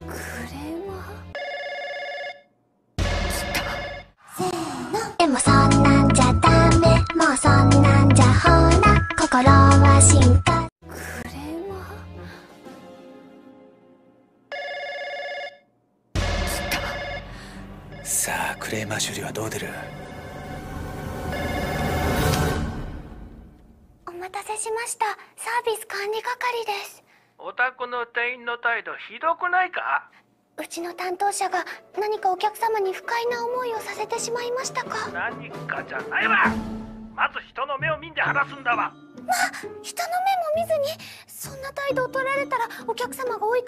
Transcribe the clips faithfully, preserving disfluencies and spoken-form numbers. でもそんなんじゃダメ、もうそんなんじゃほら心は進化。これは来た。さあクレーマー処理はどう出る？お待たせしました、サービス管理係です。お宅の店員の態度ひどくないか？うちの担当者が何かお客様に不快な思いをさせてしまいましたか？何かじゃないわ。まず人の目を見んで話すんだわ。まあ人の目も見ずにそんな態度を取られたらお客様がお怒りに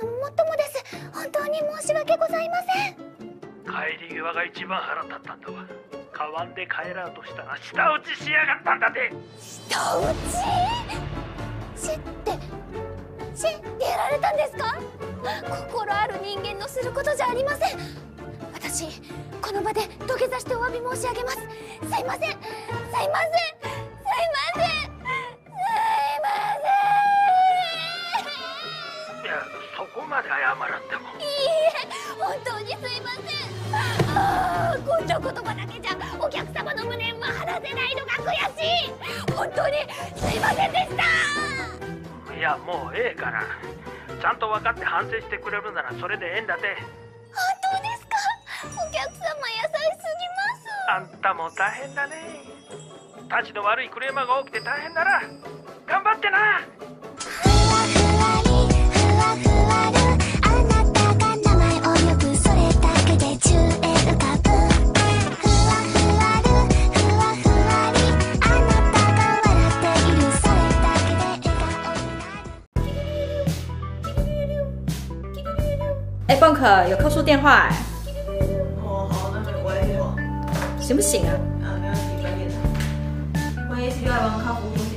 なるのももっともです。本当に申し訳ございません。帰り際が一番腹立ったんだわ。買わんで帰らうとしたら舌打ちしやがったんだで。舌打ち？知って知ってやられたんですか？心ある人間のすることじゃありません。私この場で土下座してお詫び申し上げます。すいません、すいません、すいません、すいません。いやそこまで謝らんでも。いいえ本当にすいません。ああ根性言葉だけじゃお客様の無念は晴らせないのが悔しい。本当にすいませんでした。いやもうええから、ちゃんと分かって反省してくれるならそれでええんだって。本当ですか？お客様優しすぎます。あんたも大変だね。たちの悪いクレーマーが多くて大変だな。頑張ってな。ふわふわりふわふわるあなたが名前を呼ぶそれだけで宙へ浮かぶ。ふわふわるふわふわりあなたが笑っているそれだけで笑顔になる。哎 ，Bunk 有客诉电话哎。哦，好，那你关一下。行不行啊？啊，没问题，关键的。万一需要帮客服。